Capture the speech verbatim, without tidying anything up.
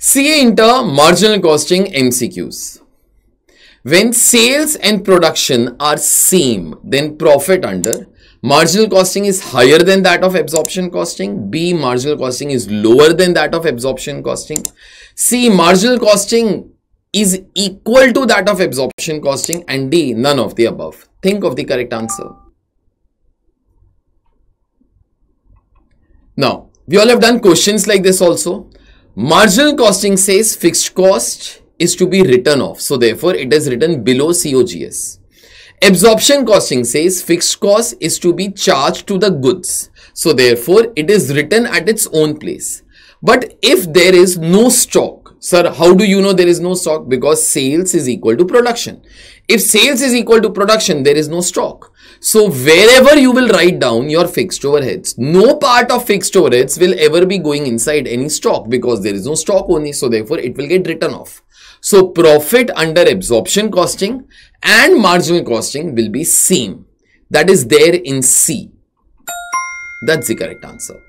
C A into marginal costing M C Qs. When sales and production are same, then profit under marginal costing is higher than that of absorption costing. B, marginal costing is lower than that of absorption costing. C, marginal costing is equal to that of absorption costing. And D, none of the above. Think of the correct answer. Now, we all have done questions like this also. Marginal costing says fixed cost is to be written off. So, therefore, it is written below C O G S. Absorption costing says fixed cost is to be charged to the goods. So, therefore, it is written at its own place. But if there is no stock, sir, how do you know there is no stock? Because sales is equal to production. If sales is equal to production, there is no stock. So, wherever you will write down your fixed overheads, no part of fixed overheads will ever be going inside any stock because there is no stock only. So, therefore, it will get written off. So, profit under absorption costing and marginal costing will be same. That is there in C. That's the correct answer.